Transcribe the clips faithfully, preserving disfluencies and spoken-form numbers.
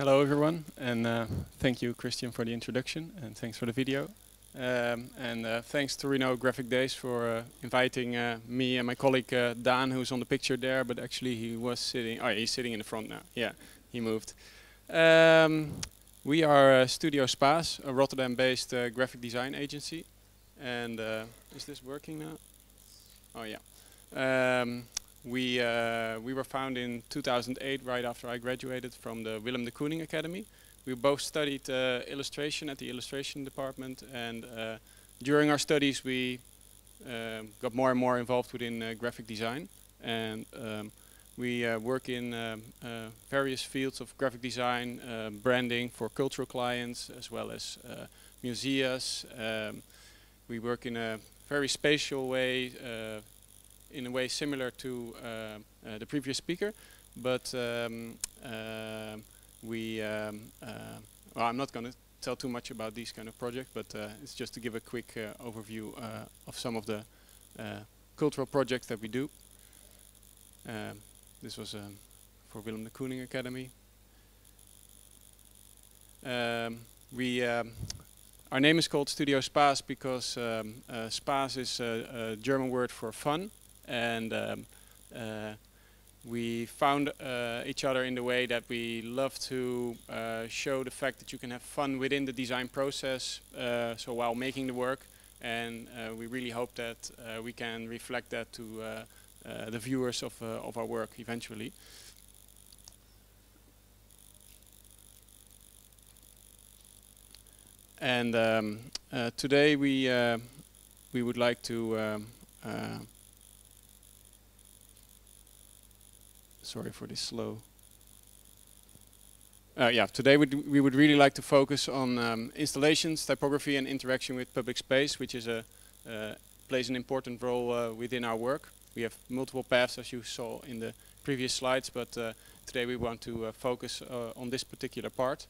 Hello everyone, and uh, thank you Christian for the introduction, and thanks for the video. Um, and uh, thanks to Torino Graphic Days for uh, inviting uh, me and my colleague uh, Dan, who's on the picture there, but actually he was sitting, oh yeah, he's sitting in the front now, yeah, he moved. Um, we are uh, Studio Spaas, a Rotterdam-based uh, graphic design agency. And uh, is this working now? Oh yeah. Um, We, uh, we were founded in two thousand eight, right after I graduated from the Willem de Kooning Academy. We both studied uh, illustration at the illustration department, and uh, during our studies we uh, got more and more involved within uh, graphic design. And um, we uh, work in um, uh, various fields of graphic design, uh, branding for cultural clients, as well as uh, museums. Um, we work in a very spatial way, uh, in a way similar to uh, uh, the previous speaker, but um, uh, we, um, uh, well, I'm not going to tell too much about these kind of projects, but uh, it's just to give a quick uh, overview uh, of some of the uh, cultural projects that we do. Um, this was um, for Willem de Kooning Academy. Um, we, um, our name is called Studio Spaas because um, uh, Spaas is a, a German word for fun. And um, uh, we found uh, each other in the way that we love to uh, show the fact that you can have fun within the design process, uh, so while making the work, and uh, we really hope that uh, we can reflect that to uh, uh, the viewers of, uh, of our work eventually. And um, uh, today we, uh, we would like to um, uh, Sorry for this slow. Uh, yeah, today we, we would really like to focus on um, installations, typography, and interaction with public space, which is a uh, plays an important role uh, within our work. We have multiple paths, as you saw in the previous slides, but uh, today we want to uh, focus uh, on this particular part.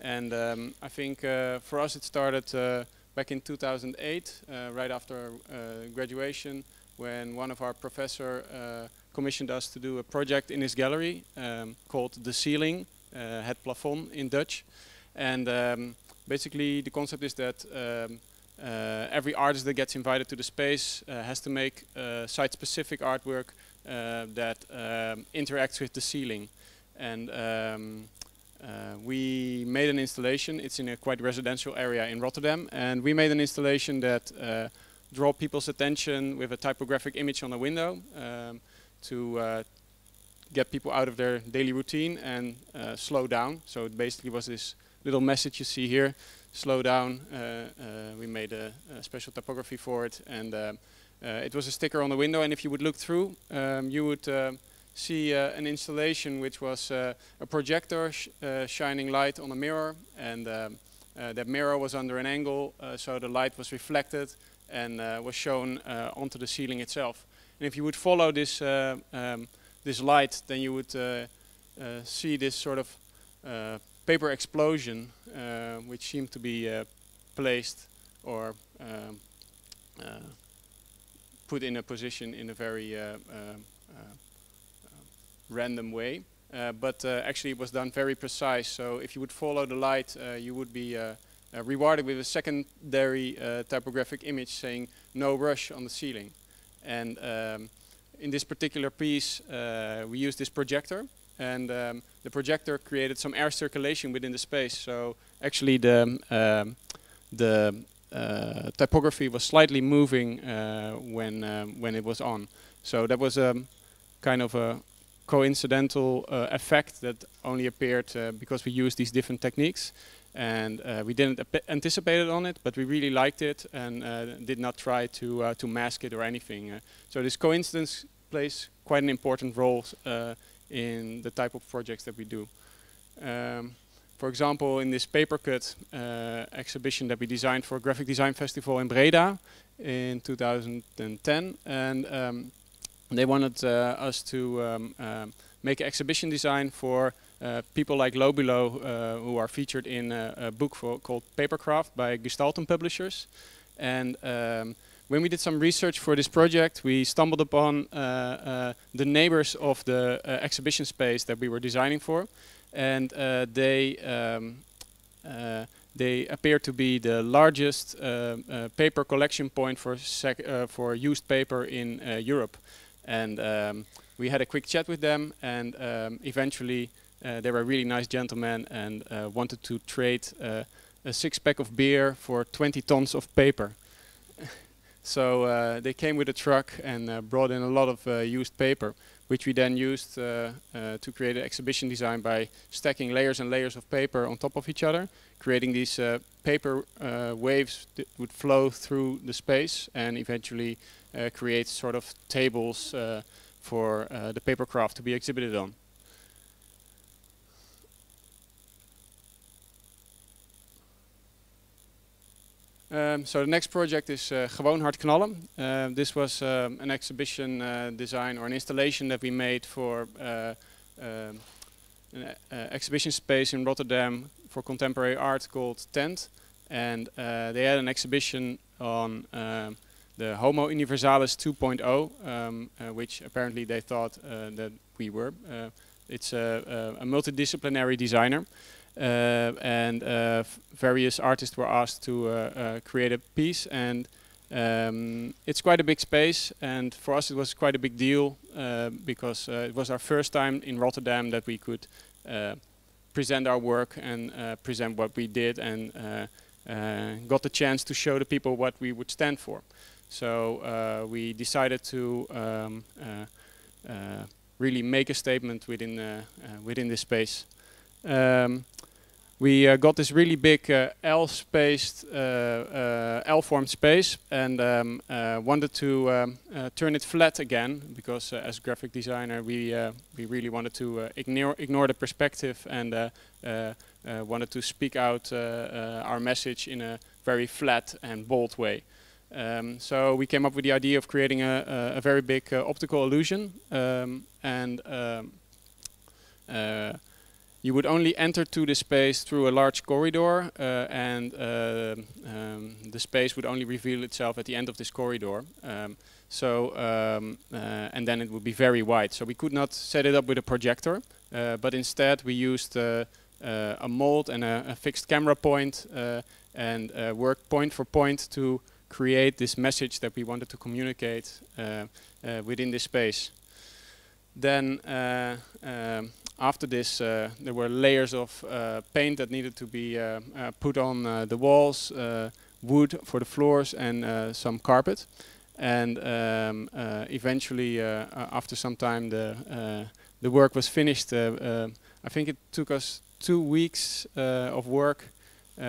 And um, I think uh, for us it started uh, back in two thousand eight, uh, right after uh, graduation, when one of our professor uh, commissioned us to do a project in his gallery um, called The Ceiling, uh, Het Plafond in Dutch. And um, basically the concept is that um, uh, every artist that gets invited to the space uh, has to make uh, site-specific artwork uh, that um, interacts with the ceiling. And um, uh, we made an installation. It's in a quite residential area in Rotterdam, and we made an installation that uh, draw people's attention with a typographic image on a window. Um, to uh, get people out of their daily routine and uh, slow down. So it basically was this little message you see here, slow down. Uh, uh, we made a, a special typography for it, and uh, uh, it was a sticker on the window, and if you would look through, um, you would uh, see uh, an installation which was uh, a projector sh uh, shining light on a mirror, and um, uh, that mirror was under an angle, uh, so the light was reflected and uh, was shown uh, onto the ceiling itself. And if you would follow this uh, um, this light, then you would uh, uh, see this sort of uh, paper explosion, uh, which seemed to be uh, placed or um, uh, put in a position in a very uh, uh, uh, random way. Uh, but uh, actually it was done very precise, so if you would follow the light, uh, you would be uh, uh, rewarded with a secondary uh, typographic image saying "No rush" on the ceiling. And um, in this particular piece, uh, we used this projector, and um, the projector created some air circulation within the space. So actually, the um, the uh, typography was slightly moving uh, when um, when it was on. So that was a um, kind of a coincidental uh, effect that only appeared uh, because we used these different techniques. And uh, we didn't anticipate it on it, but we really liked it, and uh, did not try to uh, to mask it or anything. Uh, so this coincidence plays quite an important role uh, in the type of projects that we do. Um, for example, in this Papercut uh, exhibition that we designed for a graphic design festival in Breda in two thousand ten, and um, they wanted uh, us to um, um, make an exhibition design for Uh, people like Lobilo, uh, who are featured in uh, a book for called Papercraft by Gestalten Publishers. And um, when we did some research for this project, we stumbled upon uh, uh, the neighbors of the uh, exhibition space that we were designing for. and uh, they um, uh, they appear to be the largest uh, uh, paper collection point for sec uh, for used paper in uh, Europe. And um, we had a quick chat with them, and um, eventually uh, they were really nice gentlemen and uh, wanted to trade uh, a six pack of beer for twenty tons of paper. So uh, they came with a truck and uh, brought in a lot of uh, used paper, which we then used uh, uh, to create an exhibition design by stacking layers and layers of paper on top of each other, creating these uh, paper uh, waves that would flow through the space and eventually uh, create sort of tables uh, for uh, the paper craft to be exhibited on. Um, so the next project is uh, Gewoon Hart Knallen. Uh, this was um, an exhibition uh, design or an installation that we made for uh, um, an uh, exhibition space in Rotterdam for contemporary art called Tent. And uh, they had an exhibition on uh, the Homo Universalis two point oh, um, uh, which apparently they thought uh, that we were. Uh, it's a, a, a multidisciplinary designer. Uh, and uh, various artists were asked to uh, uh, create a piece, and um, it's quite a big space, and for us it was quite a big deal uh, because uh, it was our first time in Rotterdam that we could uh, present our work and uh, present what we did, and uh, uh, got the chance to show the people what we would stand for. So uh, we decided to um, uh, uh, really make a statement within, uh, uh, within this space. Um, We uh, got this really big uh, L-spaced, uh, uh, L-formed space, and um, uh, wanted to um, uh, turn it flat again, because uh, as graphic designer we uh, we really wanted to uh, ignore ignore the perspective, and uh, uh, uh, wanted to speak out uh, uh, our message in a very flat and bold way. Um, so we came up with the idea of creating a, a, a very big uh, optical illusion, um, and. Um, uh, You would only enter to the space through a large corridor, uh, and uh, um, the space would only reveal itself at the end of this corridor. Um, so, um, uh, and then it would be very wide. So we could not set it up with a projector, uh, but instead we used uh, uh, a mold and a, a fixed camera point, uh, and uh, worked point for point to create this message that we wanted to communicate uh, uh, within this space. Then. Uh, um, After this, uh, there were layers of uh, paint that needed to be uh, uh, put on uh, the walls, uh, wood for the floors, and uh, some carpet. And um, uh, eventually, uh, after some time, the uh, the work was finished. Uh, uh, I think it took us two weeks uh, of work uh,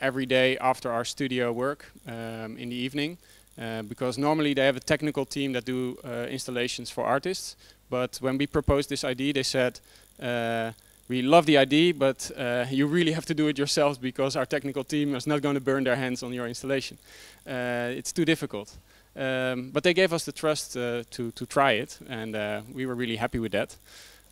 every day after our studio work um, in the evening, uh, because normally they have a technical team that do uh, installations for artists. But when we proposed this idea, they said, uh, we love the idea, but uh, you really have to do it yourselves, because our technical team is not going to burn their hands on your installation. Uh, it's too difficult. Um, but they gave us the trust uh, to, to try it, and uh, we were really happy with that.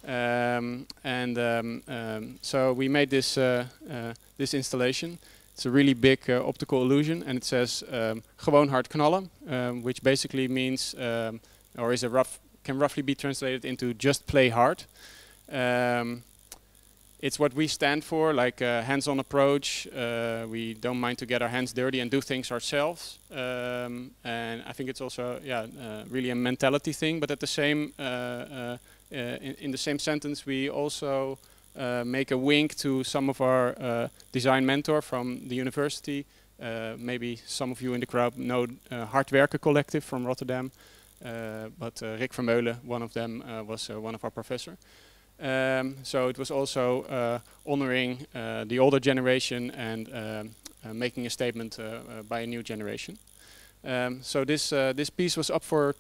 Um, and um, um, so we made this, uh, uh, this installation. It's a really big uh, optical illusion, and it says, um, Gewoon Hart Knallen, um, which basically means, um, or is a rough, can roughly be translated into just play hard. Um, it's what we stand for, like a hands-on approach. Uh, we don't mind to get our hands dirty and do things ourselves. Um, and I think it's also, yeah, uh, really a mentality thing. But at the same, uh, uh, uh, in, in the same sentence, we also uh, make a wink to some of our uh, design mentor from the university. Uh, maybe some of you in the crowd know uh, Hardwerker Collective from Rotterdam. Uh, but uh, Rick Vermeulen, one of them, uh, was uh, one of our professors. Um, so it was also uh, honoring uh, the older generation and uh, uh, making a statement uh, uh, by a new generation. Um, so this uh, this piece was up for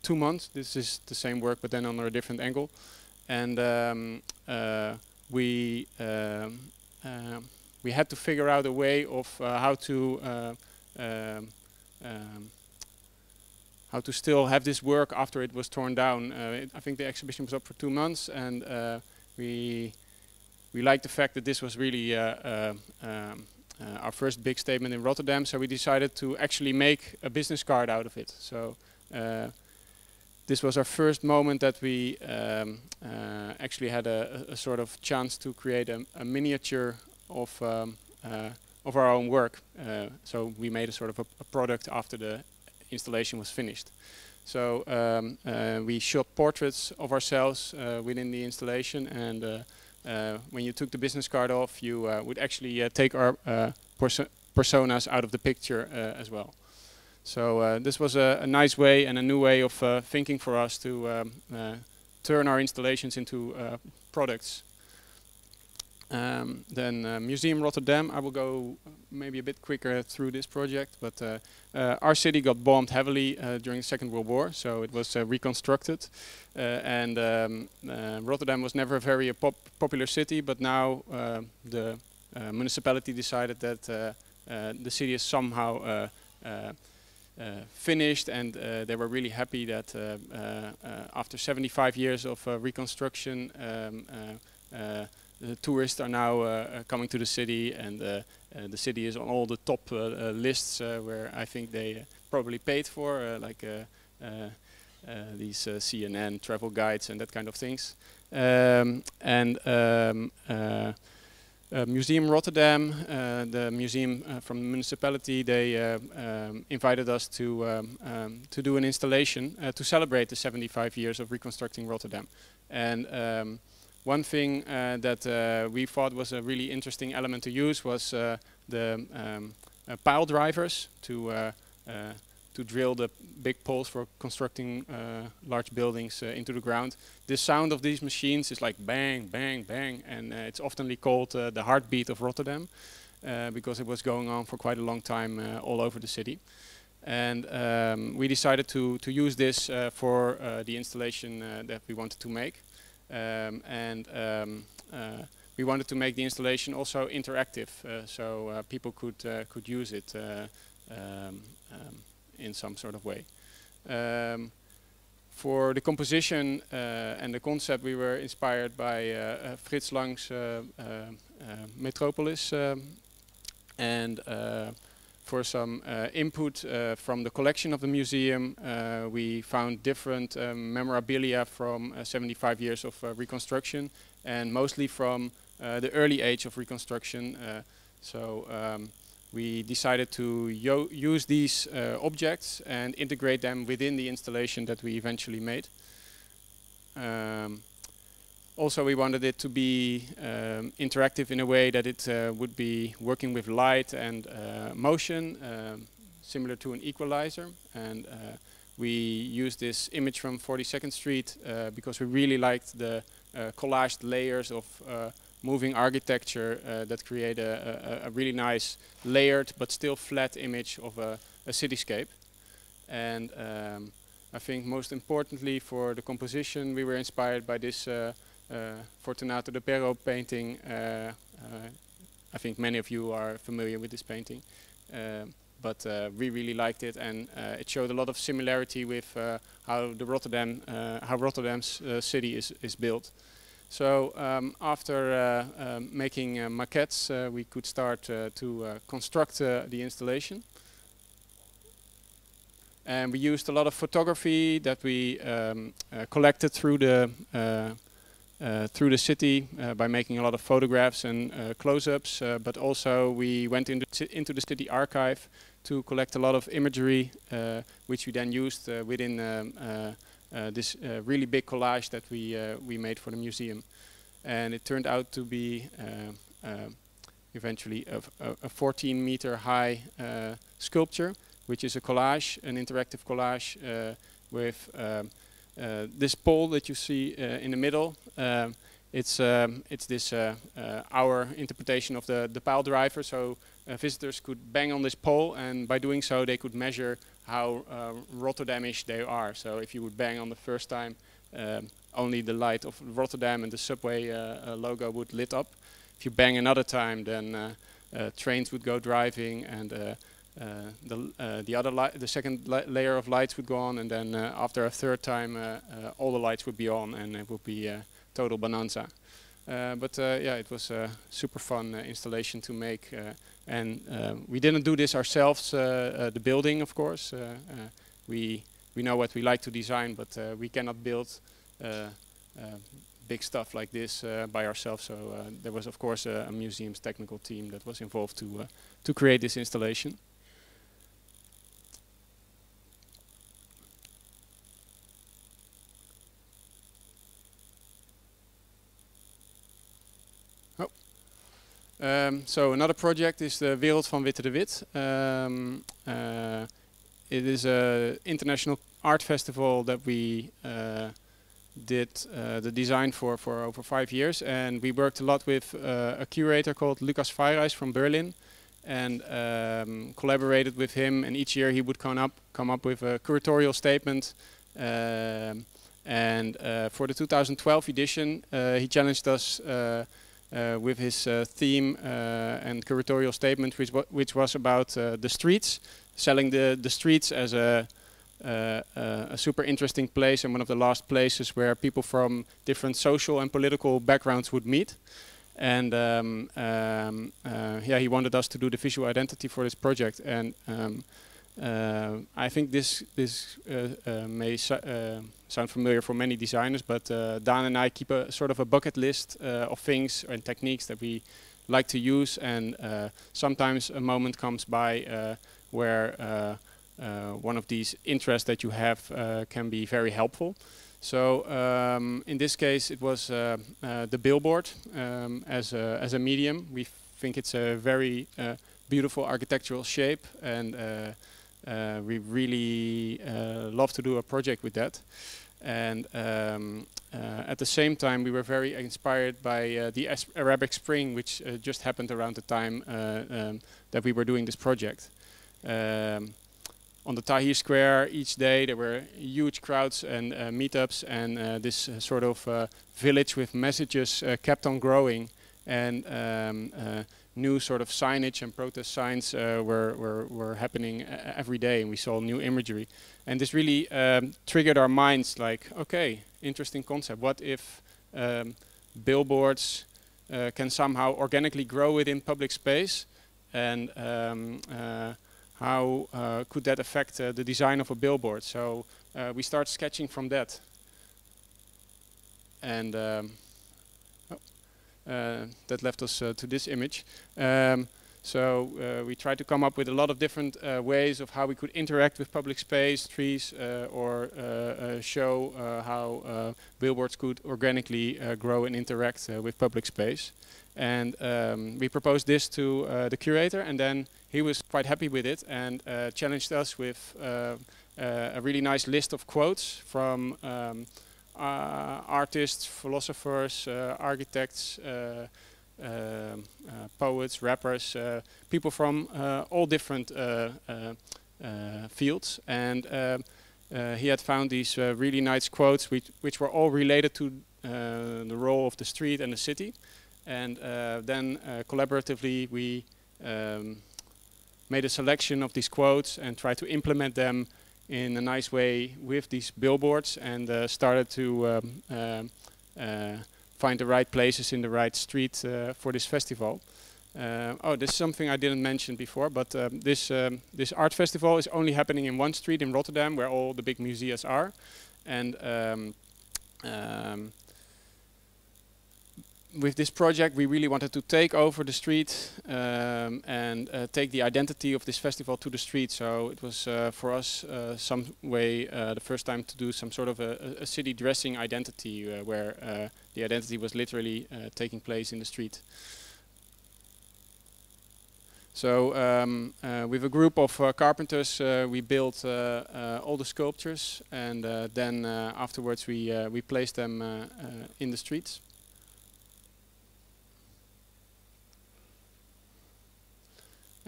two months. This is the same work, but then under a different angle. And um, uh, we um, uh, we had to figure out a way of uh, how to. Uh, um, um, How to still have this work after it was torn down. Uh, it, I think the exhibition was up for two months, and uh, we we liked the fact that this was really uh, uh, um, uh, our first big statement in Rotterdam. So we decided to actually make a business card out of it. So uh, this was our first moment that we um, uh, actually had a, a sort of chance to create a, a miniature of um, uh, of our own work. Uh, so we made a sort of a, a product after the installation was finished. So um, uh, we shot portraits of ourselves uh, within the installation, and uh, uh, when you took the business card off, you uh, would actually uh, take our uh, perso personas out of the picture uh, as well. So uh, this was a, a nice way and a new way of uh, thinking for us to um, uh, turn our installations into uh, products. Um, then uh, Museum Rotterdam, I will go maybe a bit quicker through this project, but uh, uh, our city got bombed heavily uh, during the Second World War, so it was uh, reconstructed. Uh, and um, uh, Rotterdam was never a very uh, pop popular city, but now uh, the uh, municipality decided that uh, uh, the city is somehow uh, uh, Uh, finished, and uh, they were really happy that uh, uh, uh, after seventy-five years of uh, reconstruction, um, uh, uh, the tourists are now uh, uh, coming to the city, and uh, uh, the city is on all the top uh, uh, lists uh, where I think they uh, probably paid for, uh, like uh, uh, uh, these uh, C N N travel guides and that kind of things. Um, and um, uh, Uh, Museum Rotterdam, uh, the museum uh, from the municipality, they uh, um, invited us to um, um, to do an installation uh, to celebrate the seventy-five years of reconstructing Rotterdam. And um, one thing uh, that uh, we thought was a really interesting element to use was uh, the um, uh, pile drivers to uh, uh, to drill the big poles for constructing uh, large buildings uh, into the ground. The sound of these machines is like bang, bang, bang, and uh, it's often called uh, the heartbeat of Rotterdam, uh, because it was going on for quite a long time uh, all over the city. And um, we decided to, to use this uh, for uh, the installation uh, that we wanted to make. Um, and um, uh, we wanted to make the installation also interactive, uh, so uh, people could, uh, could use it uh, um, um in some sort of way. Um, for the composition uh, and the concept, we were inspired by uh, uh, Fritz Lang's uh, uh, uh, Metropolis, um, and uh, for some uh, input uh, from the collection of the museum, uh, we found different um, memorabilia from uh, seventy-five years of uh, reconstruction, and mostly from uh, the early age of reconstruction. Uh, so. Um, We decided to yo use these uh, objects and integrate them within the installation that we eventually made. Um, also, we wanted it to be um, interactive in a way that it uh, would be working with light and uh, motion, um, similar to an equalizer. And uh, we used this image from forty-second Street uh, because we really liked the uh, collaged layers of uh, moving architecture uh, that create a, a, a really nice layered but still flat image of a, a cityscape. And um, I think most importantly for the composition, we were inspired by this uh, uh, Fortunato Depero painting. Uh, uh, I think many of you are familiar with this painting, uh, but uh, we really liked it, and uh, it showed a lot of similarity with uh, how the Rotterdam, uh, how Rotterdam's uh, city is, is built. So um, after uh, uh, making uh, maquettes, uh, we could start uh, to uh, construct uh, the installation. And we used a lot of photography that we um, uh, collected through the, uh, uh, through the city uh, by making a lot of photographs and uh, close-ups. Uh, but also we went into, into the city archive to collect a lot of imagery, uh, which we then used uh, within um, uh, Uh, this uh, really big collage that we uh, we made for the museum, and it turned out to be uh, uh, eventually a, a fourteen meter high uh, sculpture, which is a collage, an interactive collage uh, with um, uh, this pole that you see uh, in the middle. Um, it's um, it's this uh, uh, our interpretation of the the pile driver. So uh, visitors could bang on this pole, and by doing so, they could measure how uh, Rotterdamish they are. So if you would bang on the first time, um, only the light of Rotterdam and the subway uh, uh, logo would lit up. If you bang another time, then uh, uh, trains would go driving, and uh, uh, the uh, the other li the second li layer of lights would go on, and then uh, after a third time, uh, uh, all the lights would be on, and it would be uh, total bonanza. Uh, but uh, yeah, it was a super fun uh, installation to make. Uh, And uh, we didn't do this ourselves, uh, uh, the building, of course. Uh, uh, we we know what we like to design, but uh, we cannot build uh, uh, big stuff like this uh, by ourselves. So uh, there was, of course, a, a museum's technical team that was involved to, uh, to create this installation. Um, so another project is the Wereld Van Witte de Wit. Um, uh, it is an international art festival that we uh, did uh, the design for for over five years, and we worked a lot with uh, a curator called Lukas Feireis from Berlin, and um, collaborated with him. And each year he would come up come up with a curatorial statement. Uh, and uh, for the two thousand twelve edition, uh, he challenged us. Uh, Uh, with his uh, theme uh, and curatorial statement, which, wa which was about uh, the streets, selling the, the streets as a, uh, uh, a super interesting place and one of the last places where people from different social and political backgrounds would meet. And um, um, uh, yeah, he wanted us to do the visual identity for this project. And um, uh, I think this, this uh, uh, may so uh, sound familiar for many designers, but uh, Daan and I keep a sort of a bucket list uh, of things and techniques that we like to use, and uh, sometimes a moment comes by uh, where uh, uh, one of these interests that you have uh, can be very helpful. So um, in this case it was uh, uh, the billboard um, as, a, as a medium. We think it's a very uh, beautiful architectural shape, and uh, Uh, we really uh, love to do a project with that. And um, uh, at the same time, we were very inspired by uh, the As- Arabic Spring, which uh, just happened around the time uh, um, that we were doing this project. Um, on the Tahrir Square, each day there were huge crowds and uh, meetups, and uh, this uh, sort of uh, village with messages uh, kept on growing. And um, uh, new sort of signage and protest signs uh, were, were, were happening uh, every day, and we saw new imagery. And this really um, triggered our minds, like, okay, interesting concept. What if um, billboards uh, can somehow organically grow within public space? And um, uh, how uh, could that affect uh, the design of a billboard? So uh, we start sketching from that. And um, Uh, that left us uh, to this image. Um, so uh, we tried to come up with a lot of different uh, ways of how we could interact with public space, trees, uh, or uh, uh, show uh, how uh, billboards could organically uh, grow and interact uh, with public space. And um, we proposed this to uh, the curator, and then he was quite happy with it, and uh, challenged us with uh, uh, a really nice list of quotes from um, Uh, artists, philosophers, uh, architects, uh, uh, uh, poets, rappers, uh, people from uh, all different uh, uh, uh, fields. And uh, uh, he had found these uh, really nice quotes which, which were all related to uh, the role of the street and the city. And uh, then uh, collaboratively we um, made a selection of these quotes and tried to implement them in a nice way with these billboards, and uh, started to um, uh, uh, find the right places in the right street uh, for this festival. Uh, oh, this is something I didn't mention before, but um, this, um, this art festival is only happening in one street in Rotterdam, where all the big museums are. And um, um, with this project we really wanted to take over the street um, and uh, take the identity of this festival to the street. So it was uh, for us uh, some way uh, the first time to do some sort of a, a city dressing identity uh, where uh, the identity was literally uh, taking place in the street. So um, uh, with a group of uh, carpenters uh, we built uh, uh, all the sculptures, and uh, then uh, afterwards we, uh, we placed them uh, uh, in the streets.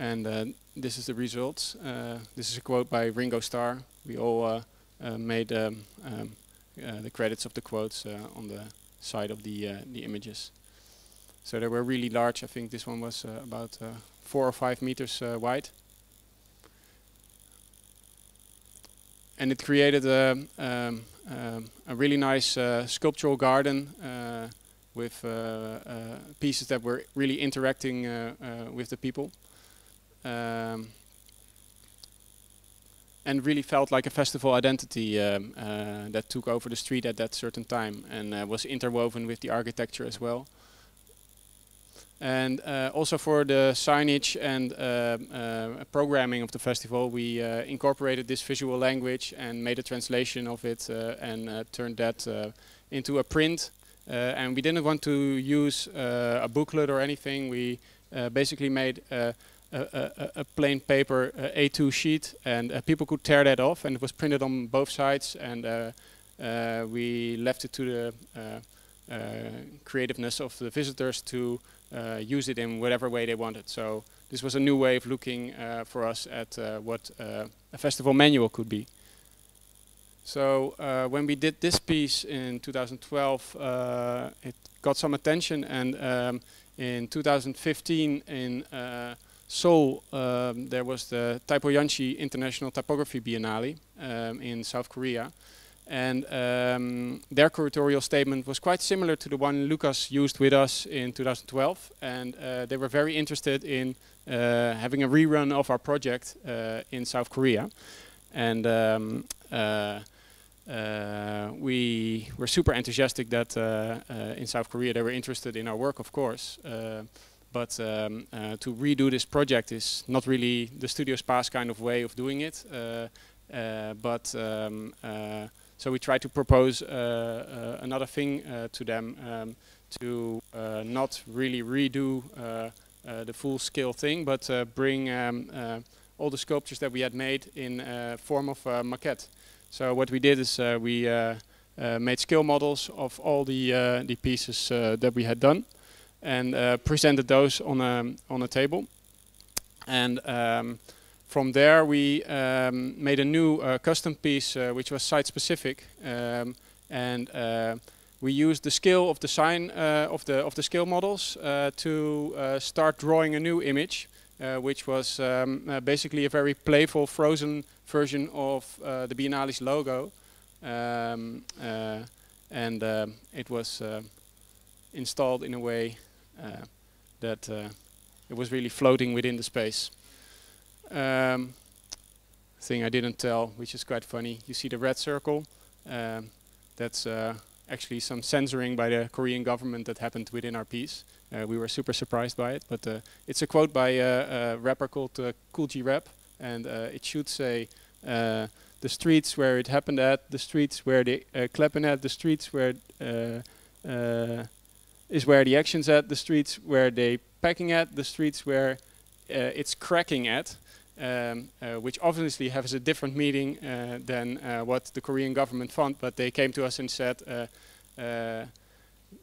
And uh, this is the results. Uh, this is a quote by Ringo Starr. We all uh, uh, made um, um, uh, the credits of the quotes uh, on the side of the, uh, the images. So they were really large. I think this one was uh, about uh, four or five meters uh, wide. And it created a, um, um, a really nice uh, sculptural garden uh, with uh, uh, pieces that were really interacting uh, uh, with the people. Um, and really felt like a festival identity um, uh, that took over the street at that certain time, and uh, was interwoven with the architecture as well. And uh, also for the signage and uh, uh, programming of the festival, we uh, incorporated this visual language and made a translation of it uh, and uh, turned that uh, into a print. Uh, and we didn't want to use uh, a booklet or anything. We uh, basically made uh, a, a, a plain paper uh, A two sheet, and uh, people could tear that off, and it was printed on both sides, and uh, uh, we left it to the uh, uh, creativeness of the visitors to uh, use it in whatever way they wanted. So this was a new way of looking uh, for us at uh, what uh, a festival manual could be. So uh, when we did this piece in two thousand twelve, uh, it got some attention, and um, in two thousand fifteen in uh, Seoul, um, there was the Typo Yunchi International Typography Biennale um, in South Korea, and um, their curatorial statement was quite similar to the one Lukas used with us in two thousand twelve, and uh, they were very interested in uh, having a rerun of our project uh, in South Korea. And um, uh, uh, we were super enthusiastic that uh, uh, in South Korea they were interested in our work, of course, uh, but um, uh, to redo this project is not really the Studio Spaas kind of way of doing it, uh, uh, but um, uh, so we tried to propose uh, uh, another thing uh, to them, um, to uh, not really redo uh, uh, the full scale thing, but uh, bring um, uh, all the sculptures that we had made in uh, form of a maquette. So what we did is uh, we uh, uh, made scale models of all the, uh, the pieces uh, that we had done, and uh, presented those on a, on a table. And um, from there we um, made a new uh, custom piece uh, which was site-specific, um, and uh, we used the scale of the sign uh, of, the, of the scale models uh, to uh, start drawing a new image. Uh, which was um, uh, basically a very playful, frozen version of uh, the Biennale's logo. Um, uh, and uh, it was uh, installed in a way uh, that uh, it was really floating within the space. Um, thing I didn't tell, which is quite funny. You see the red circle? Um, that's uh, actually some censoring by the Korean government that happened within our piece. Uh, we were super surprised by it, but uh, it's a quote by uh, a rapper called uh, Kool G Rap, and uh, it should say, uh, the streets where it happened at, the streets where they uh, clapping at, the streets where uh, uh, is where the action's at, the streets where they packing at, the streets where uh, it's cracking at, um, uh, which obviously has a different meaning uh, than uh, what the Korean government found, but they came to us and said, uh, uh,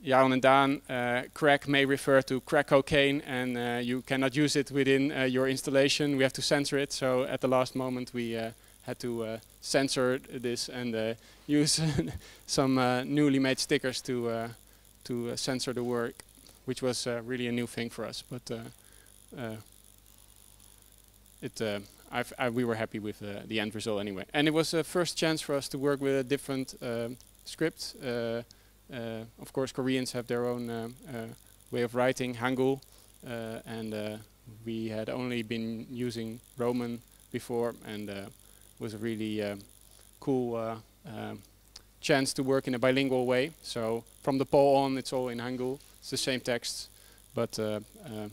Yaron and Daan, uh, crack may refer to crack cocaine, and uh, you cannot use it within uh, your installation. We have to censor it. So at the last moment, we uh, had to uh, censor this and uh, use some uh, newly made stickers to uh, to uh, censor the work, which was uh, really a new thing for us. But uh, uh, it, uh, I've, I, we were happy with uh, the end result anyway, and it was a first chance for us to work with a different uh, script. Uh, Uh, of course, Koreans have their own uh, uh, way of writing, Hangul, uh, and uh, we had only been using Roman before, and uh, was a really uh, cool uh, uh, chance to work in a bilingual way. So from the poll on, it's all in Hangul. It's the same text, but uh, uh,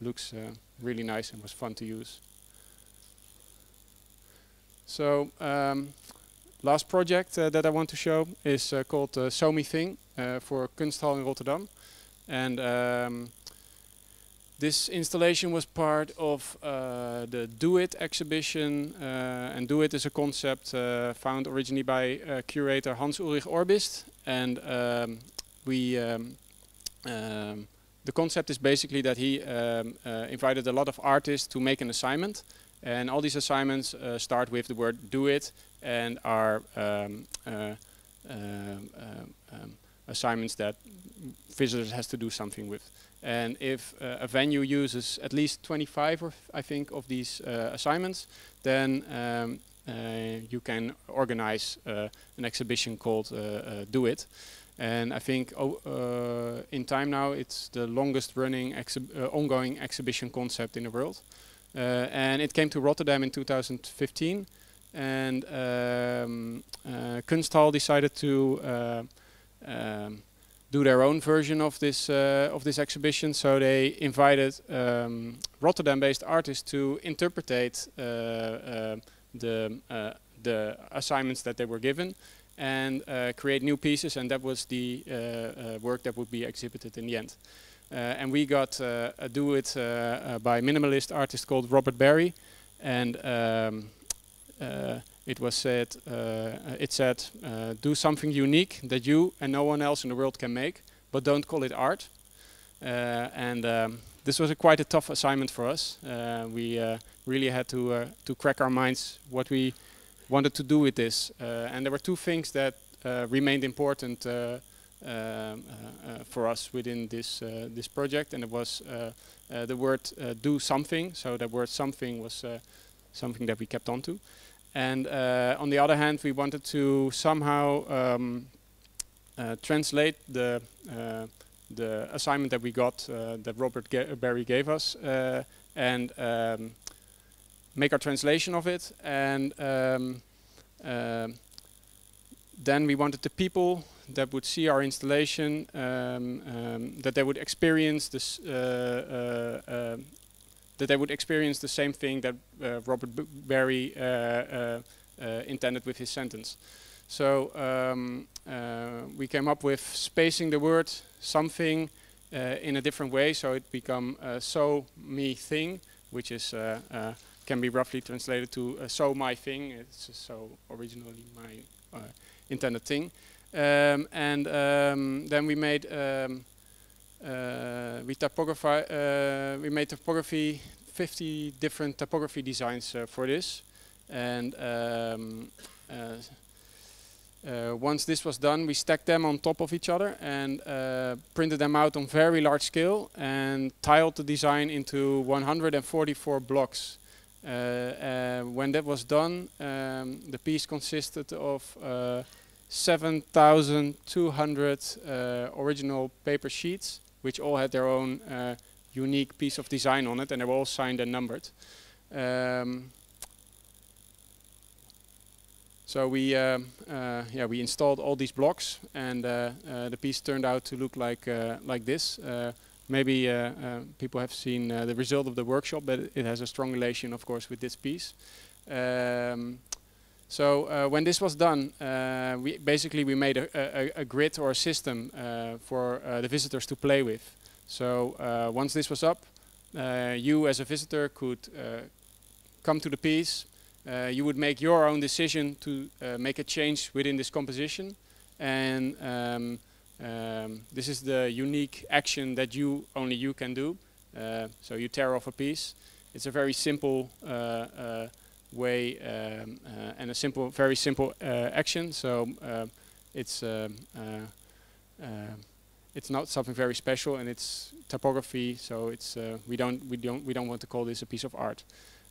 looks uh, really nice and was fun to use. So. Um, Last project uh, that I want to show is uh, called uh, SOMI Thing uh, for Kunsthal in Rotterdam, and um, this installation was part of uh, the Do-It exhibition. Uh, and Do-It is a concept uh, found originally by uh, curator Hans Ulrich Obrist, and um, we um, um, the concept is basically that he um, uh, invited a lot of artists to make an assignment. And all these assignments uh, start with the word "do it" and are um, uh, uh, um, um, assignments that visitors has to do something with. And if uh, a venue uses at least twenty-five, or I think, of these uh, assignments, then um, uh, you can organize uh, an exhibition called uh, uh, "Do It." And I think oh, uh, in time now, it's the longest-running exhi- uh, ongoing exhibition concept in the world. Uh, and it came to Rotterdam in two thousand fifteen, and um, uh, Kunsthal decided to uh, um, do their own version of this uh, of this exhibition. So they invited um, Rotterdam-based artists to interpretate uh, uh, the uh, the assignments that they were given, and uh, create new pieces, and that was the uh, uh, work that would be exhibited in the end. Uh, and we got uh, a Do-It uh, uh, by a minimalist artist called Robert Barry, and um, uh, it was said, uh, it said, uh, do something unique that you and no one else in the world can make, but don't call it art. Uh, and um, this was a quite a tough assignment for us. Uh, we uh, really had to uh, to crack our minds what we wanted to do with this. Uh, and there were two things that uh, remained important uh, Uh, uh, for us within this uh, this project, and it was uh, uh, the word uh, do something. So the word something was uh, something that we kept on to, and uh, on the other hand, we wanted to somehow um, uh, translate the uh, the assignment that we got uh, that Robert Ga- Barry gave us uh, and um, make our translation of it, and um, uh, then we wanted the people that would see our installation, um, um, that they would experience this, uh, uh, uh, that they would experience the same thing that uh, Robert B Barry uh, uh, uh, intended with his sentence. So um, uh, we came up with spacing the word something uh, in a different way, so it become uh, SOMI Thing, which is uh, uh, can be roughly translated to uh, so my thing. It's so originally my uh, intended thing. Um, and um, then we made um, uh, we typography uh, we made typography fifty different typography designs uh, for this, and um, uh, uh, once this was done, we stacked them on top of each other and uh, printed them out on very large scale and tiled the design into one hundred forty-four blocks. Uh, uh, when that was done, um, the piece consisted of uh, seven thousand two hundred uh, original paper sheets, which all had their own uh, unique piece of design on it, and they were all signed and numbered. Um, so we, uh, uh, yeah, we installed all these blocks, and uh, uh, the piece turned out to look like uh, like this. Uh, maybe uh, uh, people have seen uh, the result of the workshop, but it has a strong relation, of course, with this piece. Um, So uh, when this was done, uh, we basically we made a, a, a grid or a system uh, for uh, the visitors to play with. So uh, once this was up, uh, you as a visitor could uh, come to the piece. Uh, you would make your own decision to uh, make a change within this composition. And um, um, this is the unique action that you only you can do. Uh, so you tear off a piece. It's a very simple uh, uh, way um, uh, and a simple, very simple uh, action. So uh, it's um, uh, uh, it's not something very special, and it's typography. So it's uh, we don't we don't we don't want to call this a piece of art,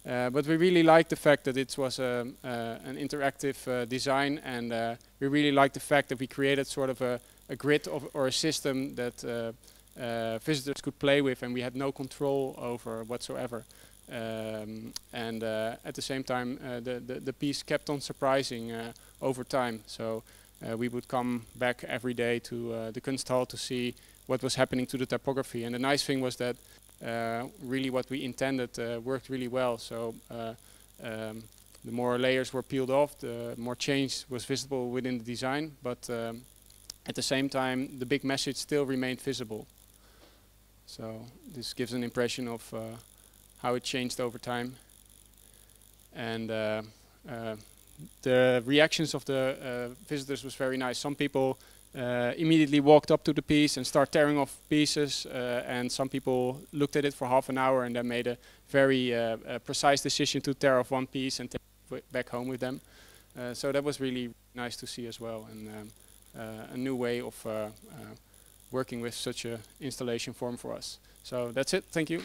uh, but we really like the fact that it was um, uh, an interactive uh, design, and uh, we really like the fact that we created sort of a, a grid of or a system that uh, uh, visitors could play with, and we had no control over whatsoever. Um, and uh, at the same time, uh, the, the the piece kept on surprising uh, over time. So uh, we would come back every day to uh, the Kunsthal to see what was happening to the typography. And the nice thing was that uh, really what we intended uh, worked really well. So uh, um, the more layers were peeled off, the more change was visible within the design. But um, at the same time, the big message still remained visible. So this gives an impression of Uh, how it changed over time, and uh, uh, the reactions of the uh, visitors was very nice. Some people uh, immediately walked up to the piece and started tearing off pieces, uh, and some people looked at it for half an hour and then made a very uh, uh, precise decision to tear off one piece and take it back home with them. Uh, so that was really nice to see as well, and um, uh, a new way of uh, uh, working with such an installation form for us. So that's it. Thank you.